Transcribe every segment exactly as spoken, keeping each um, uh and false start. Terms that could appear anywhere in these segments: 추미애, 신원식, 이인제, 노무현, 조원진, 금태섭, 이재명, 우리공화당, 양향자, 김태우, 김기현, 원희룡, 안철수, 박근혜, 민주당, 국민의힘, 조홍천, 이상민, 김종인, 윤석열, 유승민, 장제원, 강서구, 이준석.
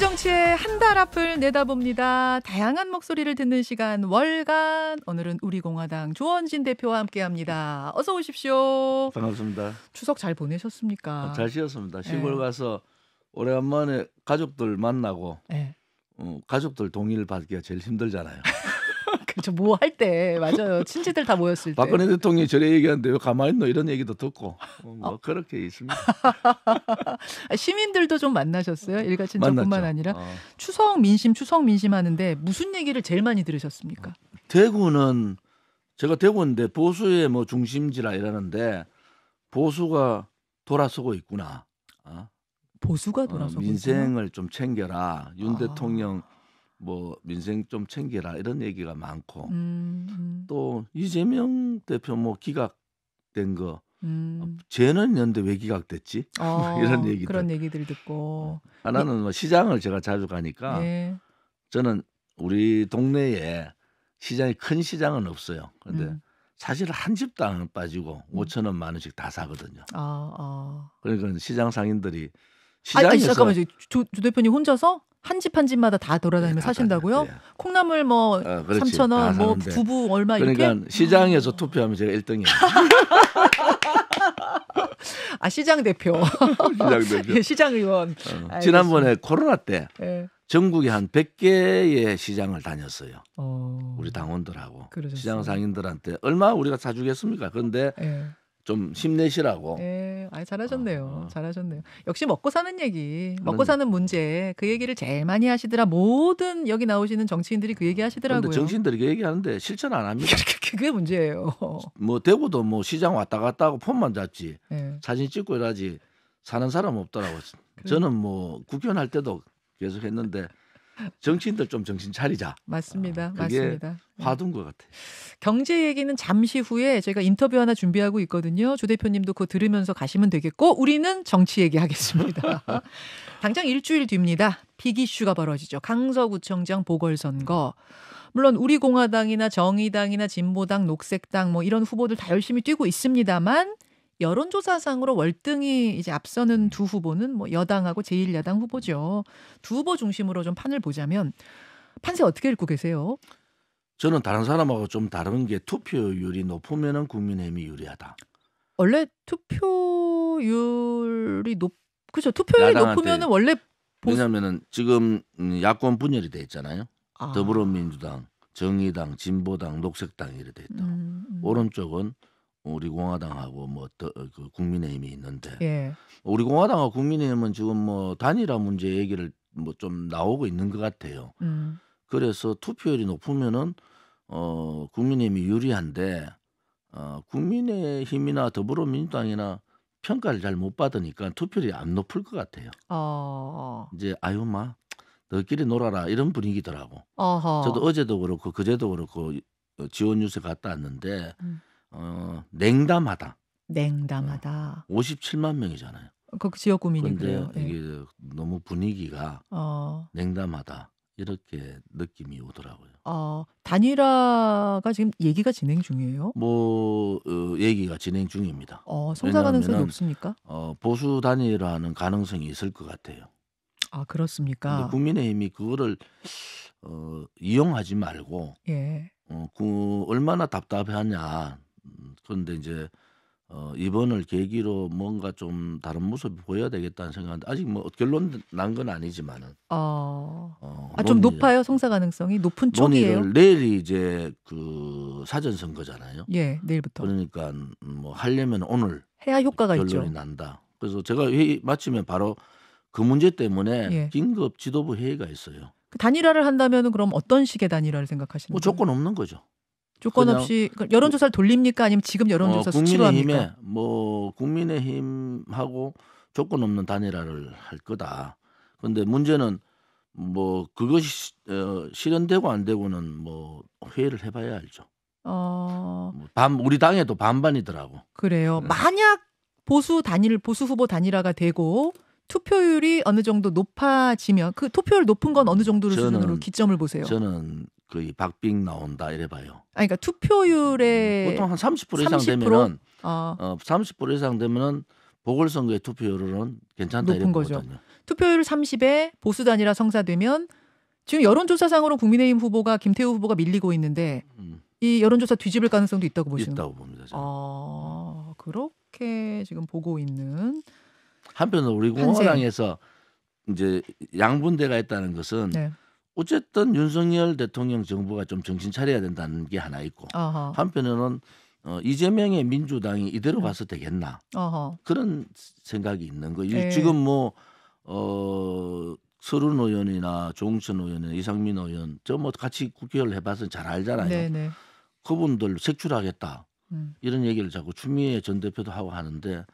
정치의 한 달 앞을 내다봅니다. 다양한 목소리를 듣는 시간 월간. 오늘은 우리공화당 조원진 대표와 함께합니다. 어서 오십시오. 반갑습니다. 추석 잘 보내셨습니까? 잘 쉬었습니다. 시골 네. 가서 오래간만에 가족들 만나고 네. 어, 가족들 동의를 받기가 제일 힘들잖아요. 그렇죠. 뭐 할 때. 맞아요. 친지들 다 모였을 때. 박근혜 대통령이 저래 얘기하는데 왜 가만히 있노 이런 얘기도 듣고 뭐 어. 그렇게 있습니다. 시민들도 좀 만나셨어요? 일가 친척뿐만 아니라. 어. 추석 민심 추석 민심 하는데 무슨 얘기를 제일 많이 들으셨습니까? 대구는 제가 대구인데 보수의 뭐 중심지라 이러는데 보수가 돌아서고 있구나. 어? 보수가 돌아서고 어, 민생을 있구나. 좀 챙겨라. 윤 아. 대통령. 뭐 민생 좀 챙기라 이런 얘기가 많고 음, 음. 또 이재명 대표 뭐 기각된 거 음. 쟤는 연대 왜 기각됐지 어, 이런 얘기들 그런 얘기들 듣고 하나는 네. 뭐 시장을 제가 자주 가니까 네. 저는 우리 동네에 시장이 큰 시장은 없어요. 그런데 음. 사실 한 집도 안 빠지고 음. 오천 원 만 원씩 다 사거든요. 아, 아. 그러니까 시장 상인들이 시장에서 아니, 잠깐만요. 조, 조 대표님 혼자서? 한 집 한 집마다 다 돌아다니면서 사신다고요? 네. 콩나물 뭐 어, 삼천 원, 뭐 두부 얼마 이렇게? 그러니까 시장에서 투표하면 제가 일 등이에요. 아 시장 대표. 시장 대표. 예, 시장 의원. 어, 지난번에 코로나 때 네. 전국에 한 백 개의 시장을 다녔어요. 어... 우리 당원들하고 그러셨어요. 시장 상인들한테 얼마 우리가 사주겠습니까? 그런데 네. 좀 힘내시라고. 네, 아 잘하셨네요. 어, 어. 잘하셨네요. 역시 먹고 사는 얘기, 먹고 사는 문제, 그 얘기를 제일 많이 하시더라. 모든 여기 나오시는 정치인들이 그 얘기 하시더라고요. 근데 정치인들이 그 얘기하는데 실천 안 합니다. 그게 문제예요. 뭐 대구도 뭐 시장 왔다 갔다 하고 폰만 잡지, 네. 사진 찍고 이러지 사는 사람 없더라고요. 그래. 저는 뭐 국회의원할 때도 계속 했는데. 정치인들 좀 정신 차리자. 맞습니다. 아, 그게 맞습니다. 화두인 것 같아요. 경제 얘기는 잠시 후에 제가 인터뷰 하나 준비하고 있거든요. 조 대표님도 그거 들으면서 가시면 되겠고 우리는 정치 얘기하겠습니다. 당장 일주일 뒤입니다. 빅이슈가 벌어지죠. 강서구청장 보궐선거. 물론 우리공화당이나 정의당이나 진보당, 녹색당 뭐 이런 후보들 다 열심히 뛰고 있습니다만 여론조사상으로 월등히 이제 앞서는 두 후보는 뭐 여당하고 제일 야당 후보죠. 두 후보 중심으로 좀 판을 보자면 판세 어떻게 읽고 계세요? 저는 다른 사람하고 좀 다른 게 투표율이 높으면은 국민의힘이 유리하다. 원래 투표율이 높, 그렇죠. 투표율이 높으면은 원래 보... 왜냐면은 지금 야권 분열이 돼 있잖아요. 아. 더불어민주당, 정의당, 진보당, 녹색당 이래 돼 있다. 음, 음. 오른쪽은 우리 공화당하고 뭐 더, 그 국민의힘이 있는데 예. 우리 공화당하고 국민의힘은 지금 뭐 단일화 문제 얘기를 뭐 좀 나오고 있는 것 같아요. 음. 그래서 투표율이 높으면은 어, 국민의힘이 유리한데 어, 국민의힘이나 더불어민주당이나 평가를 잘 못 받으니까 투표율이 안 높을 것 같아요. 어. 이제 아유 마 너끼리 놀아라 이런 분위기더라고. 어허. 저도 어제도 그렇고 그제도 그렇고 지원 뉴스 갔다 왔는데. 음. 어 냉담하다. 냉담하다. 어, 오십칠만 명이잖아요. 그 지역 구민이 그래요. 이게 네. 너무 분위기가 어. 냉담하다 이렇게 느낌이 오더라고요. 어, 단일화가 지금 얘기가 진행 중이에요? 뭐 어, 얘기가 진행 중입니다. 어, 성사 가능성이 없습니까? 어, 보수 단일화는 가능성이 있을 것 같아요. 아 그렇습니까? 국민의힘이 그거를 어, 이용하지 말고 예. 어, 그 얼마나 답답하냐. 그런데 이제 어, 이번을 계기로 뭔가 좀 다른 모습이 보여야 되겠다는 생각인데 아직 뭐 결론 난 건 아니지만은 어... 어, 아, 좀 높아요 성사 가능성이 높은 쪽이에요. 내일이 이제 그 사전 선거잖아요. 예, 내일부터. 그러니까 뭐 하려면 오늘 해야 효과가 결론이 있죠. 결론이 난다. 그래서 제가 회의 마치면 바로 그 문제 때문에 예. 긴급 지도부 회의가 있어요. 그 단일화를 한다면은 그럼 어떤 식의 단일화를 생각하시나요? 뭐 조건 없는 거죠. 조건 없이 여론조사를 돌립니까? 아니면 지금 여론조사 어, 수치로 합니까? 뭐 국민의힘하고 조건 없는 단일화를 할 거다. 그런데 문제는 뭐 그것이 어, 실현되고 안 되고는 뭐 회의를 해봐야 알죠. 어... 반, 우리 당에도 반반이더라고. 그래요. 네. 만약 보수 단일 보수 후보 단일화가 되고 투표율이 어느 정도 높아지면 그 투표율 높은 건 어느 정도로 저는, 수준으로 기점을 보세요? 저는 거의 박빙 나온다 이래 봐요. 아, 그러니까 투표율에 보통 한 삼십 퍼센트 이상 되면은 아. 어, 삼십 퍼센트 이상 되면은 보궐선거의 투표율은 괜찮다 이래 보거든요. 투표율 삼십에 보수 단일화 성사되면 지금 여론조사상으로 국민의힘 후보가 김태우 후보가 밀리고 있는데 음. 이 여론조사 뒤집을 가능성도 있다고 보시는 거예요? 있다고 봅니다. 저는. 아, 그렇게 지금 보고 있는. 한편으로 우리공화당에서 이제 양분대가 있다는 것은 네. 어쨌든 윤석열 대통령 정부가 좀 정신 차려야 된다는 게 하나 있고 어허. 한편으로는 어, 이재명의 민주당이 이대로 가서 되겠나 어허. 그런 생각이 있는 거예요. 지금 뭐 어, 서른 의원이나 조홍천 의원이나 이상민 의원 저 뭐 같이 국회의원을 해봐서 잘 알잖아요. 네네. 그분들 색출하겠다 음. 이런 얘기를 자꾸 추미애 전 대표도 하고 하는데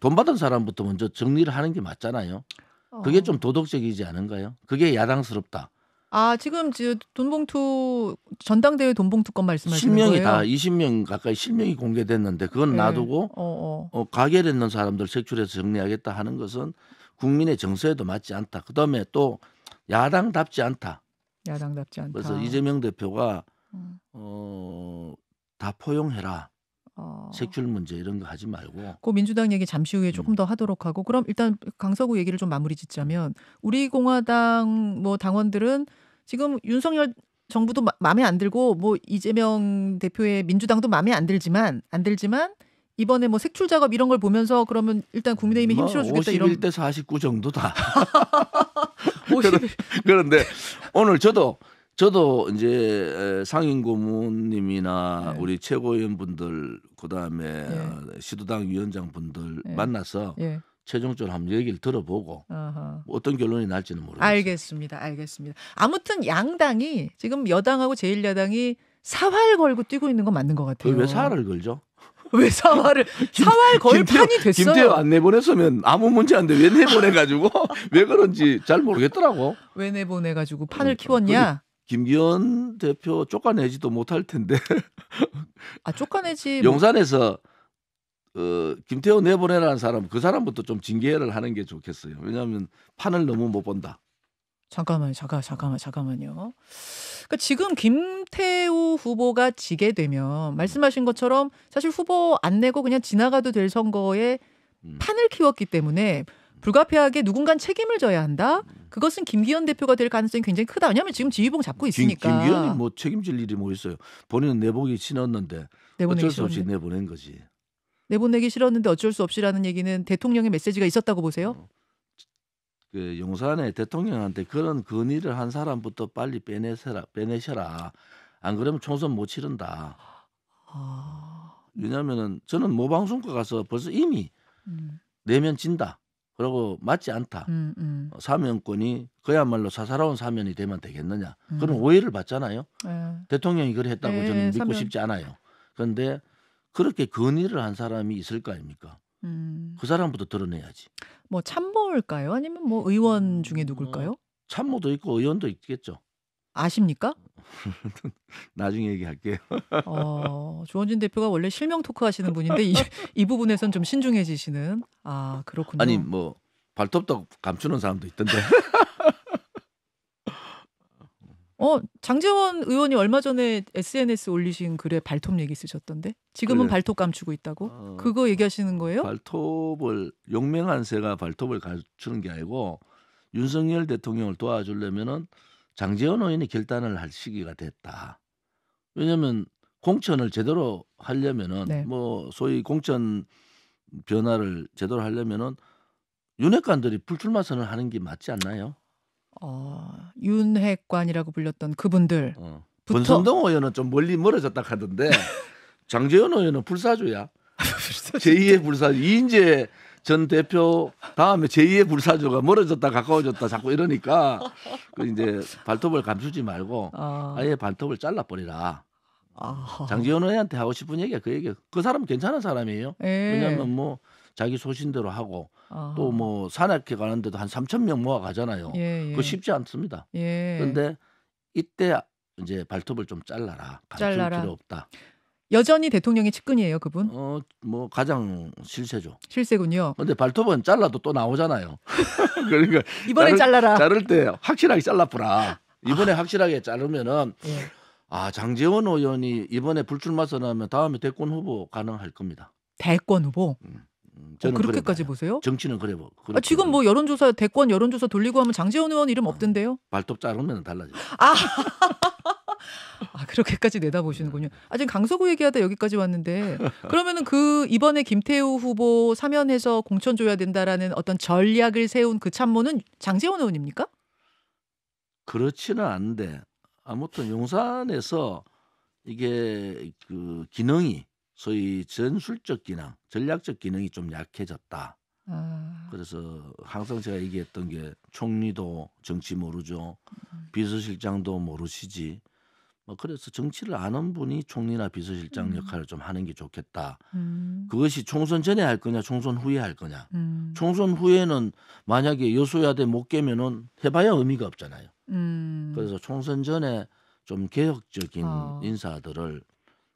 돈 받은 사람부터 먼저 정리를 하는 게 맞잖아요. 어. 그게 좀 도덕적이지 않은가요? 그게 야당스럽다. 아 지금 돈봉투 전당대회 돈봉투 건 말씀하시는 거예요? 실명이 다 이십 명 가까이 실명이 공개됐는데 그건 네. 놔두고 어, 어. 어, 가결 있는 사람들 색출해서 정리하겠다 하는 것은 국민의 정서에도 맞지 않다. 그다음에 또 야당답지 않다. 야당답지 않다. 그래서 이재명 대표가 음. 어, 다 포용해라. 어. 색출 문제 이런 거 하지 말고. 그 민주당 얘기 잠시 후에 조금 음. 더 하도록 하고 그럼 일단 강서구 얘기를 좀 마무리 짓자면 우리공화당 뭐 당원들은 지금 윤석열 정부도 마, 마음에 안 들고 뭐 이재명 대표의 민주당도 마음에 안 들지만 안 들지만 이번에 뭐 색출 작업 이런 걸 보면서 그러면 일단 국민의힘이 뭐 힘 실어주겠다 이런. 오십일 대 사십구 정도다. 그런데 오늘 저도 저도 이제 상임 고문님이나 네. 우리 최고위원분들 그다음에 네. 시도당 위원장분들 네. 만나서. 네. 최종적으로 한번 얘기를 들어보고 아하. 어떤 결론이 날지는 모르겠습니다. 알겠습니다. 알겠습니다. 아무튼 양당이 지금 여당하고 제일 야당이 사활 걸고 뛰고 있는 건 맞는 것 같아요. 왜 사활을 걸죠? 왜 사활을? 사활 걸 판이 됐어요. 김태우 안 내보냈으면 아무 문제 안 돼. 왜 내보내가지고 왜 그런지 잘 모르겠더라고. 왜 내보내가지고 판을 키웠냐? 김기현 대표 쫓아내지도 못할 텐데. 아 쫓아내지. 용산에서. 어, 김태우 내보내라는 사람 그 사람부터 좀 징계를 하는 게 좋겠어요. 왜냐하면 판을 너무 못 본다. 잠깐만요. 잠깐, 잠깐만, 잠깐만요. 그러니까 지금 김태우 후보가 지게 되면 말씀하신 것처럼 사실 후보 안 내고 그냥 지나가도 될 선거에 음. 판을 키웠기 때문에 불가피하게 누군간 책임을 져야 한다. 그것은 김기현 대표가 될 가능성이 굉장히 크다. 왜냐하면 지금 지휘봉 잡고 있으니까. 김, 김기현이 뭐 책임질 일이 뭐 있어요. 본인은 내보기 신었는데 어쩔 수 없이 내보낸 거지. 내보내기 싫었는데 어쩔 수 없이라는 얘기는 대통령의 메시지가 있었다고 보세요? 그 용산에 대통령한테 그런 건의를 한 사람부터 빨리 빼내셔라, 빼내셔라. 안 그러면 총선 못 치른다. 아... 왜냐하면은 저는 모방송과 가서 벌써 이미 음. 내면 진다. 그러고 맞지 않다. 음, 음. 사면권이 그야말로 사사로운 사면이 되면 되겠느냐. 음. 그런 오해를 받잖아요. 에. 대통령이 그걸 했다고 에, 저는 믿고 사면... 싶지 않아요. 그런데 그렇게 건의를 한 사람이 있을 거 아닙니까? 음. 그 사람부터 드러내야지. 뭐 참모일까요? 아니면 뭐 의원 중에 누굴까요? 어, 참모도 있고 의원도 있겠죠. 아십니까? 나중에 얘기할게요. 어, 조원진 대표가 원래 실명 토크 하시는 분인데 이, 이 부분에선 좀 신중해지시는. 아 그렇군요. 아니 뭐 발톱도 감추는 사람도 있던데. 어 장제원 의원이 얼마 전에 에스엔에스 올리신 글에 발톱 얘기 쓰셨던데 지금은 그래. 발톱 감추고 있다고? 어, 그거 얘기하시는 거예요? 발톱을 용맹한 새가 발톱을 감추는 게 아니고 윤석열 대통령을 도와주려면은 장제원 의원이 결단을 할 시기가 됐다. 왜냐하면 공천을 제대로 하려면은 네. 뭐 소위 공천 변화를 제대로 하려면은 윤핵관들이 불출마 선언을 하는 게 맞지 않나요? 어, 윤핵관이라고 불렸던 그분들. 어. 권성동 의원은 좀 멀리 멀어졌다 하던데 장제원 의원은 불사조야. 제이의 불사조. 이인제 전 대표 다음에 제이의 불사조가 멀어졌다 가까워졌다 자꾸 이러니까 그 이제 발톱을 감추지 말고 어. 아예 발톱을 잘라버리라. 어. 장제원 의원한테 하고 싶은 얘기야 그 얘기. 그 사람 괜찮은 사람이에요. 에이. 왜냐하면 뭐. 자기 소신대로 하고 아. 또 뭐 산악회 가는데도 한 삼천 명 모아 가잖아요. 예, 예. 그거 쉽지 않습니다. 예. 그런데 이때 이제 발톱을 좀 잘라라. 감출 잘라라. 필요 없다. 여전히 대통령의 측근이에요, 그분? 어, 뭐 가장 실세죠. 실세군요. 근데 발톱은 잘라도 또 나오잖아요. 그러니까 이번에 자를, 잘라라. 자를 때 확실하게 잘라보라. 이번에 아. 확실하게 자르면은 예. 아 장제원 의원이 이번에 불출마 선언하면 다음에 대권 후보 가능할 겁니다. 대권 후보. 음. 음, 저는 어, 그렇게까지 보세요? 정치는 그래 뭐. 아, 지금 뭐 여론조사 대권 여론조사 돌리고 하면 장제원 의원 이름 없던데요? 발톱 자르면 달라져요. 아. 아, 그렇게까지 내다보시는군요. 아, 지금 강서구 얘기하다 여기까지 왔는데 그러면은 그 이번에 김태우 후보 사면해서 공천 줘야 된다라는 어떤 전략을 세운 그 참모는 장제원 의원입니까? 그렇지는 않은데 아무튼 용산에서 이게 그 기능이 소위 전술적 기능, 전략적 기능이 좀 약해졌다. 아. 그래서 항상 제가 얘기했던 게 총리도 정치 모르죠. 음. 비서실장도 모르시지. 뭐 그래서 정치를 아는 분이 총리나 비서실장 음. 역할을 좀 하는 게 좋겠다. 음. 그것이 총선 전에 할 거냐 총선 후에 할 거냐. 음. 총선 후에는 만약에 여소야대 못 깨면은 해봐야 의미가 없잖아요. 음. 그래서 총선 전에 좀 개혁적인 어. 인사들을.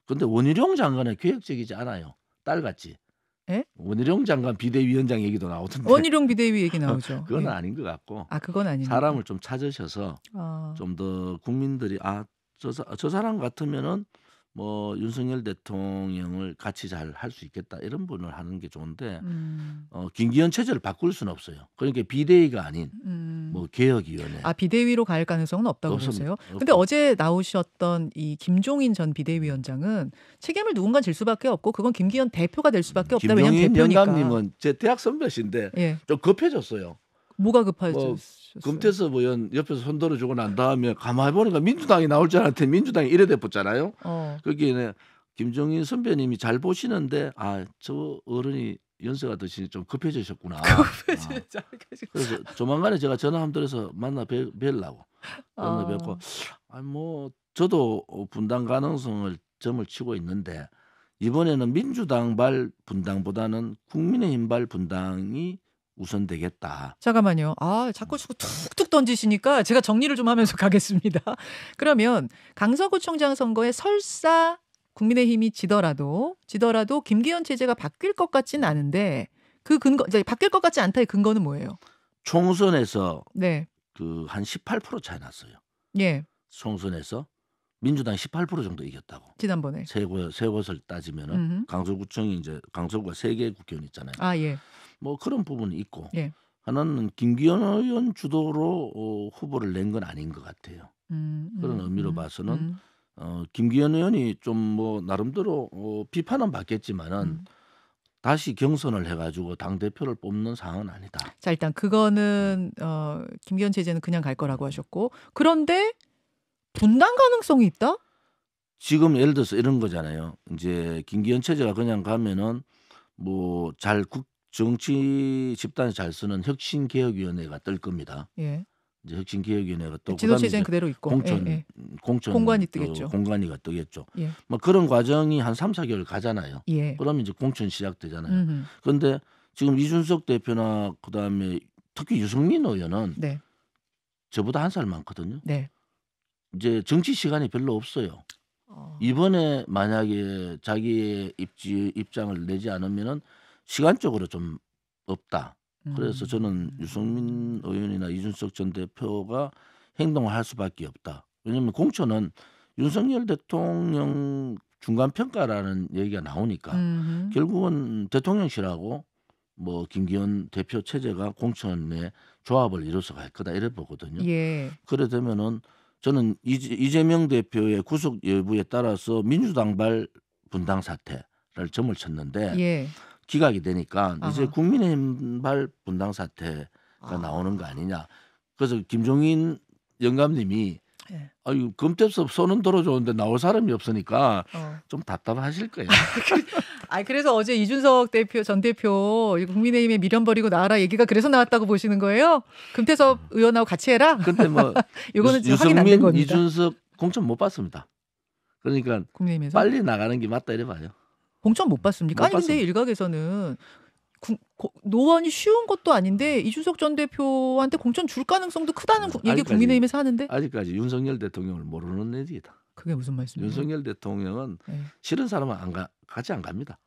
근데 원희룡 장관은 개혁적이지 않아요. 딸같이. 에? 원희룡 장관 비대위원장 얘기도 나오던데. 원희룡 비대위 얘기 나오죠. 그건 예. 아닌 것 같고. 아, 그건 아닌. 사람을 좀 찾으셔서 어. 좀 더 국민들이 아 저, 저 사람 같으면은 뭐 윤석열 대통령을 같이 잘 할 수 있겠다 이런 분을 하는 게 좋은데 음. 어, 김기현 체제를 바꿀 수는 없어요. 그러니까 비대위가 아닌 음. 뭐 개혁위원회. 아, 비대위로 갈 가능성은 없다고 그러세요? 근데 어제 나오셨던 이 김종인 전 비대위원장은 책임을 누군가 질 수밖에 없고 그건 김기현 대표가 될 수밖에 없다. 김종인 영감님은 제 대학 선배신데 예. 좀 급해졌어요. 뭐가 급하죠? 금태섭 의원 옆에서 손들어 주고 난 다음에 가만히 보니까 민주당이 나올 줄 알았는데 민주당이 이래 됐었잖아요. 어. 거기에 김종인 선배님이 잘 보시는데 아, 저 어른이 연세가 드시니 좀 급해지셨구나. 급해지셨죠. 아. 그래서 조만간에 제가 전화 한번 드려서 만나 뵈려고. 만나 뵙고 어. 아, 뭐 저도 분당 가능성을 점을 치고 있는데 이번에는 민주당 발 분당보다는 국민의힘 발 분당이 우선되겠다. 잠깐만요. 아, 자꾸 자꾸 툭툭 던지시니까 제가 정리를 좀 하면서 가겠습니다. 그러면 강서구청장 선거에 설사 국민의힘이 지더라도 지더라도 김기현 체제가 바뀔 것 같진 않은데 그 근거 이제 바뀔 것 같지 않다의 근거는 뭐예요? 총선에서 네. 그 한 십팔 퍼센트 차이 났어요. 예. 총선에서 민주당 십팔 퍼센트 정도 이겼다고. 지난번에 세 곳, 세 곳을 따지면은 음흠. 강서구청이 이제 강서구가 세 개 국회의원 있잖아요. 아, 예. 뭐 그런 부분이 있고 예. 하나는 김기현 의원 주도로 어, 후보를 낸 건 아닌 것 같아요. 음, 음, 그런 의미로 음, 봐서는 음. 어, 김기현 의원이 좀 뭐 나름대로 어, 비판은 받겠지만은 음. 다시 경선을 해가지고 당 대표를 뽑는 상황은 아니다. 자, 일단 그거는 어, 김기현 체제는 그냥 갈 거라고 하셨고 그런데 분당 가능성이 있다? 지금 예를 들어서 이런 거잖아요. 이제 김기현 체제가 그냥 가면은 뭐 잘 국 정치 집단이 잘 쓰는 혁신개혁위원회가 뜰 겁니다. 예. 이제 혁신개혁위원회가 또 지도체제는 그대로 있고 공천, 예, 예. 공천 공관이 뜨겠죠. 어, 공관이가 뜨겠죠. 예. 뭐 그런 과정이 한 삼, 사 개월 가잖아요. 예. 그러면 이제 공천 시작되잖아요. 그런데 지금 이준석 대표나 그다음에 특히 유승민 의원은 네. 저보다 한 살 많거든요. 네. 이제 정치 시간이 별로 없어요. 어. 이번에 만약에 자기의 입지, 입장을 내지 않으면은 시간적으로 좀 없다. 그래서 음. 저는 유승민 의원이나 이준석 전 대표가 행동을 할 수밖에 없다. 왜냐하면 공천은 윤석열 대통령 중간평가라는 얘기가 나오니까 음. 결국은 대통령실하고 뭐 김기현 대표 체제가 공천의 조합을 이뤄서 갈 거다 이래 보거든요. 예. 그래 되면은 저는 이재명 대표의 구속 여부에 따라서 민주당발 분당 사태를 점을 쳤는데 예. 기각이 되니까 아하. 이제 국민의힘발 분당 사태가 아. 나오는 거 아니냐. 그래서 김종인 영감님이 예. 아유 금태섭 손은 들어줬는데 나올 사람이 없으니까 어. 좀 답답하실 거예요. 아, 그래서 어제 이준석 대표 전 대표 국민의힘에 미련 버리고 나와라 얘기가 그래서 나왔다고 보시는 거예요? 금태섭 의원하고 같이 해라. 근데 뭐 이거는 지금 확인 안 된 겁니다. 이준석 공천 못 받습니다. 그러니까 국민의힘에서? 빨리 나가는 게 맞다 이래 봐요. 공천 못 봤습니까? 못 아니 봤습니다. 근데 일각에서는 구, 고, 노원이 쉬운 것도 아닌데 이준석 전 대표한테 공천 줄 가능성도 크다는 구, 얘기 국민의힘에서 하는데 아직까지 윤석열 대통령을 모르는 얘기다. 그게 무슨 말씀이에요? 윤석열 대통령은 네. 싫은 사람은 안 가, 같이 안 갑니다.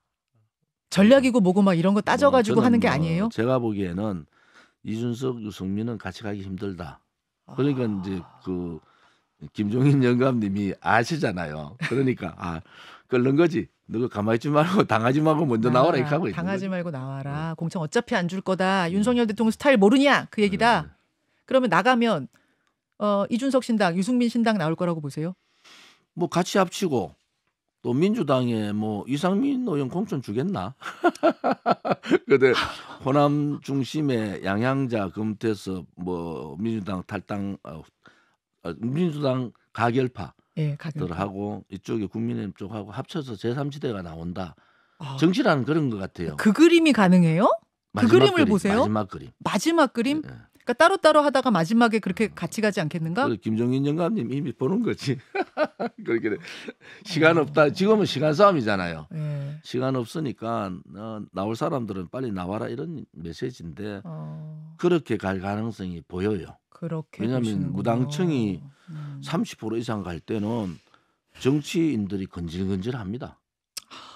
전략이고 뭐고 막 이런 거 따져가지고 뭐, 하는 게 아니에요? 뭐 제가 보기에는 이준석, 유승민은 같이 가기 힘들다. 그러니까 아... 이제 그 김종인 영감님이 아시잖아요. 그러니까 아 끓는 거지. 너 가만히 있지 말고 당하지 말고 먼저 나와라, 나와라 이렇게 하고 있어요. 당하지 말고 나와라. 응. 공천 어차피 안 줄 거다. 응. 윤석열 대통령 스타일 모르냐 그 얘기다. 응. 그러면 나가면 어, 이준석 신당, 유승민 신당 나올 거라고 보세요? 뭐 같이 합치고 또 민주당에 뭐 이상민 의원 공천 주겠나? 그런데 호남 중심의 양향자, 금태섭, 뭐 민주당 탈당, 어, 민주당 가결파. 예, 가격하고 이쪽에 국민의힘 쪽하고 합쳐서 제삼 지대가 나온다. 아, 정치라는 그런 것 같아요. 그 그림이 가능해요? 그 그림을 그림, 보세요. 마지막 그림. 마지막 그림? 예. 그러니까 따로따로 하다가 마지막에 그렇게 같이 가지 않겠는가? 그래, 김종인 영감님 이미 보는 거지. 그렇게 시간 없다. 지금은 시간 싸움이잖아요. 예. 시간 없으니까 어, 나올 사람들은 빨리 나와라 이런 메시지인데 어... 그렇게 갈 가능성이 보여요. 그렇게 왜냐하면 보시는군요. 무당층이 음. 삼십 퍼센트 이상 갈 때는 정치인들이 건질건질합니다.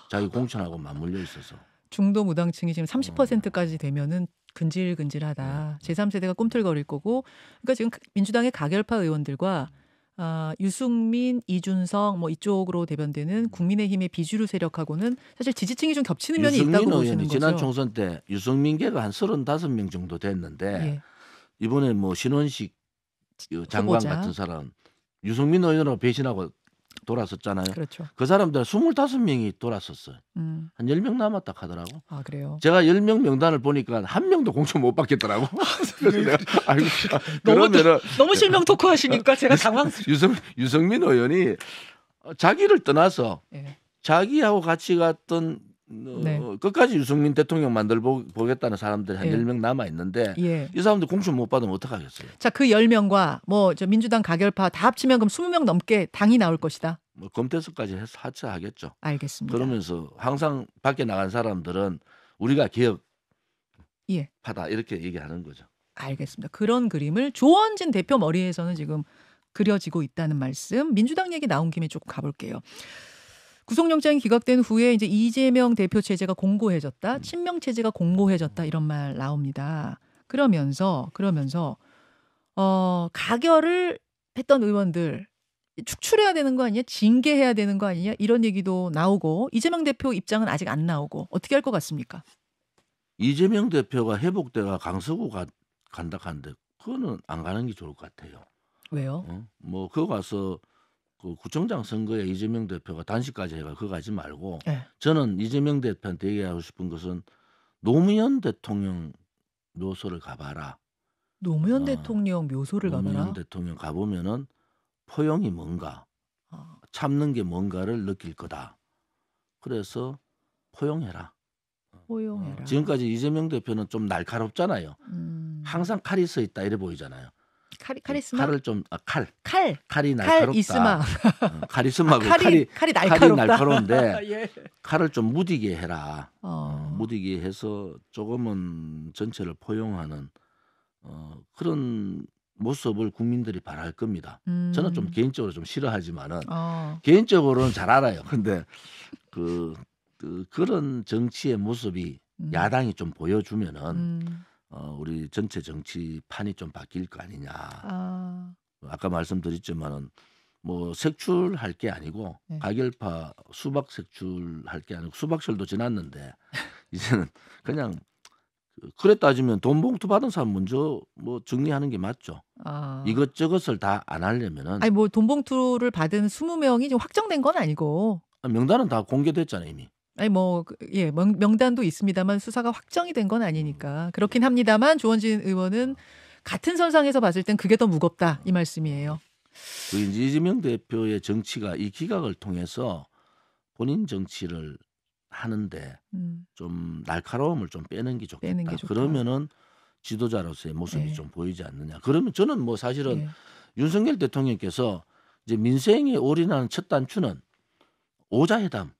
자기 공천하고 맞물려 있어서. 중도 무당층이 지금 삼십 퍼센트까지 되면은 근질근질하다. 네. 제삼 세대가 꿈틀거릴 거고. 그러니까 지금 민주당의 가결파 의원들과 아, 유승민, 이준석 뭐 이쪽으로 대변되는 국민의힘의 비주류 세력하고는 사실 지지층이 좀 겹치는 면이 있다고 보시는 거죠. 지난 총선 때 유승민계가 한 서른다섯 명 정도 됐는데 예. 이번에 뭐 신원식 장관 후보자. 같은 사람 유승민 의원으로 배신하고 돌아섰잖아요. 그렇죠. 그 사람들 스물다섯 명이 돌아섰어요. 음. 한 열 명 남았다 하더라고. 아, 그래요? 제가 열 명 명단을 보니까 한 명도 공천 못 받겠더라고. 그래서 아이고, 너무, 그러면은, 너무 실명 토크 하시니까 제가 당황스러워. 유승, 유승민 의원이 자기를 떠나서 네. 자기하고 같이 갔던 네. 어, 끝까지 유승민 대통령 만들 보겠다는 사람들이 한 예. 열 명 남아있는데 예. 이 사람들 공천 못 받으면 어떡하겠어요? 자, 그 열 명과 뭐 저 민주당 가결파 다 합치면 그럼 스무 명 넘게 당이 나올 것이다. 뭐 검태수까지 해서 하차하겠죠. 알겠습니다. 그러면서 항상 밖에 나간 사람들은 우리가 개혁파다 예. 이렇게 얘기하는 거죠. 알겠습니다. 그런 그림을 조원진 대표 머리에서는 지금 그려지고 있다는 말씀. 민주당 얘기 나온 김에 조금 가볼게요. 구속영장이 기각된 후에 이제 이재명 대표 체제가 공고해졌다. 친명 체제가 공고해졌다. 이런 말 나옵니다. 그러면서 그러면서 어, 가결을 했던 의원들 축출해야 되는 거 아니냐? 징계해야 되는 거 아니냐? 이런 얘기도 나오고 이재명 대표 입장은 아직 안 나오고 어떻게 할 것 같습니까? 이재명 대표가 회복돼가 강서구 가, 간다 한데 그거는 안 가는 게 좋을 것 같아요. 왜요? 어? 뭐 그거 가서 그 구청장 선거에 이재명 대표가 단식까지 해가 그거 가지 말고 네. 저는 이재명 대표한테 얘기하고 싶은 것은 노무현 대통령 묘소를 가봐라. 노무현 어, 대통령 묘소를 노무현 가봐라. 노무현 대통령 가보면은 포용이 뭔가 아. 참는 게 뭔가를 느낄 거다. 그래서 포용해라. 포용해라. 어, 지금까지 이재명 대표는 좀 날카롭잖아요. 음. 항상 칼이 써 있다 이래 보이잖아요. 카리, 카리스마? 칼을 좀, 아, 칼. 칼. 칼이 날카롭다. 카리스마. 카리스마고 아, 칼이, 칼이, 칼이 날카롭다. 칼이 날카로운데 예. 칼을 좀 무디게 해라. 어. 어, 무디게 해서 조금은 전체를 포용하는 어, 그런 모습을 국민들이 바랄 겁니다. 음. 저는 좀 개인적으로 좀 싫어하지만은 어. 개인적으로는 잘 알아요. 근데 그, 그, 그런 정치의 모습이 음. 야당이 좀 보여주면은 음. 어, 우리 전체 정치판이 좀 바뀔 거 아니냐. 아. 아까 말씀드렸지만은 뭐 색출할 게 아니고 네. 가결파 수박 색출할 게 아니고 수박철도 지났는데 이제는 그냥 그래 따지면 돈 봉투 받은 사람 먼저 뭐 정리하는 게 맞죠. 아. 이것저것을 다 안 하려면은 아니 뭐 돈 봉투를 받은 스무 명이 지금 확정된 건 아니고 명단은 다 공개됐잖아요 이미. 아니 뭐 예 명단도 있습니다만 수사가 확정이 된 건 아니니까 그렇긴 합니다만 조원진 의원은 같은 선상에서 봤을 땐 그게 더 무겁다 이 말씀이에요. 그 이재명 대표의 정치가 이 기각을 통해서 본인 정치를 하는데 음. 좀 날카로움을 좀 빼는 게 좋겠다. 빼는 게 좋다. 그러면은 지도자로서의 모습이 네. 좀 보이지 않느냐. 그러면 저는 뭐 사실은 네. 윤석열 대통령께서 이제 민생에 올인하는 첫 단추는 오자회담.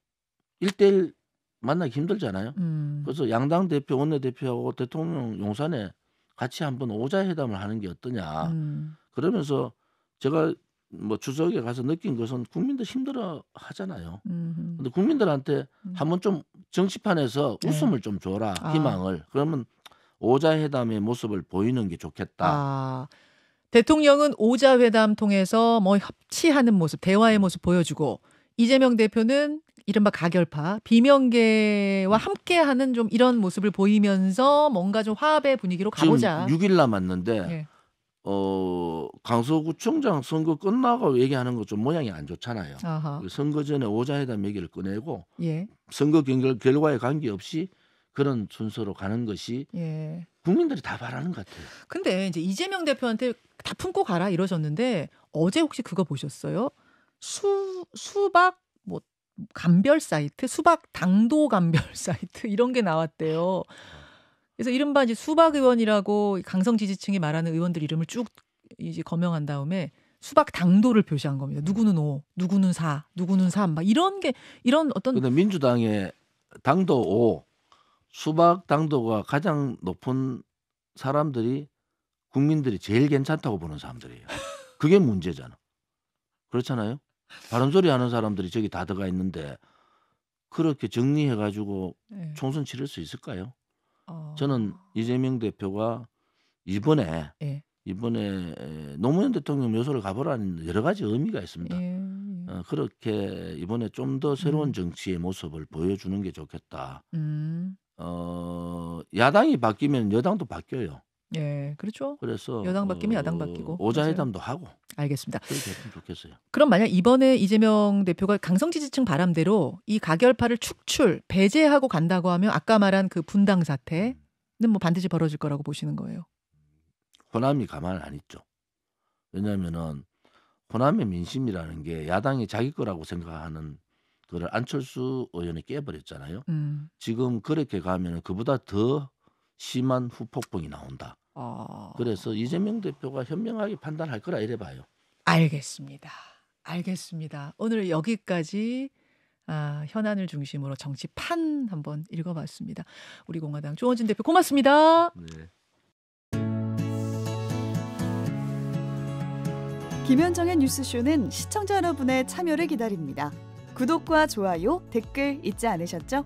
일대일 만나기 힘들잖아요. 음. 그래서 양당 대표, 원내대표하고 대통령 용산에 같이 한번 오자회담을 하는 게 어떠냐. 음. 그러면서 제가 뭐 추석에 가서 느낀 것은 국민들 힘들어 하잖아요. 음. 근데 국민들한테 음. 한번 좀 정치판에서 네. 웃음을 좀 줘라, 희망을. 아. 그러면 오자회담의 모습을 보이는 게 좋겠다. 아. 대통령은 오자회담 통해서 뭐 협치하는 모습, 대화의 모습 보여주고 이재명 대표는 이른바 가결파, 비명계와 함께하는 좀 이런 모습을 보이면서 뭔가 좀 화합의 분위기로 가보자. 지금 육 일 남았는데 예. 어, 강서구청장 선거 끝나고 얘기하는 것 좀 모양이 안 좋잖아요. 아하. 선거 전에 오자회담 얘기를 꺼내고 예. 선거 결, 결과에 관계없이 그런 순서로 가는 것이 예. 국민들이 다 바라는 것 같아요. 근데 이제 이재명 대표한테 다 품고 가라 이러셨는데 어제 혹시 그거 보셨어요? 수 수박 뭐 감별 사이트, 수박 당도 감별 사이트 이런 게 나왔대요. 그래서 이른바 이제 수박 의원이라고 강성 지지층이 말하는 의원들 이름을 쭉 이제 거명한 다음에 수박 당도를 표시한 겁니다. 누구는 오, 누구는 사, 누구는 삼, 막 이런 게 이런 어떤. 근데 민주당의 당도 오. 수박 당도가 가장 높은 사람들이 국민들이 제일 괜찮다고 보는 사람들이에요. 그게 문제잖아. 그렇잖아요. 바람소리 하는 사람들이 저기 다 들어가 있는데 그렇게 정리해가지고 네. 총선 치를 수 있을까요? 어... 저는 이재명 대표가 이번에 네. 이번에 노무현 대통령 묘소를 가보라는 여러 가지 의미가 있습니다. 네. 어, 그렇게 이번에 좀 더 새로운 음. 정치의 모습을 보여주는 게 좋겠다. 음. 어 야당이 바뀌면 여당도 바뀌어요. 예, 그렇죠. 그래서 여당 바뀌면 어, 야당 바뀌고 오자회담도 하고. 알겠습니다. 그게 됐으면 좋겠어요. 그럼 만약 이번에 이재명 대표가 강성 지지층 바람대로 이 가결파를 축출 배제하고 간다고 하면 아까 말한 그 분당 사태는 뭐 반드시 벌어질 거라고 보시는 거예요? 호남이 가만 안 있죠. 왜냐하면은 호남의 민심이라는 게 야당이 자기 거라고 생각하는. 그걸 안철수 의원이 깨버렸잖아요. 음. 지금 그렇게 가면 그보다 더 심한 후폭풍이 나온다. 어... 그래서 이재명 대표가 현명하게 판단할 거라 이래 봐요. 알겠습니다. 알겠습니다. 오늘 여기까지 아, 현안을 중심으로 정치판 한번 읽어봤습니다. 우리공화당 조원진 대표 고맙습니다. 네. 김현정의 뉴스쇼는 시청자 여러분의 참여를 기다립니다. 구독과 좋아요, 댓글 잊지 않으셨죠?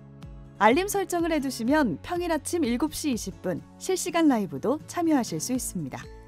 알림 설정을 해두시면 평일 아침 일곱 시 이십 분 실시간 라이브도 참여하실 수 있습니다.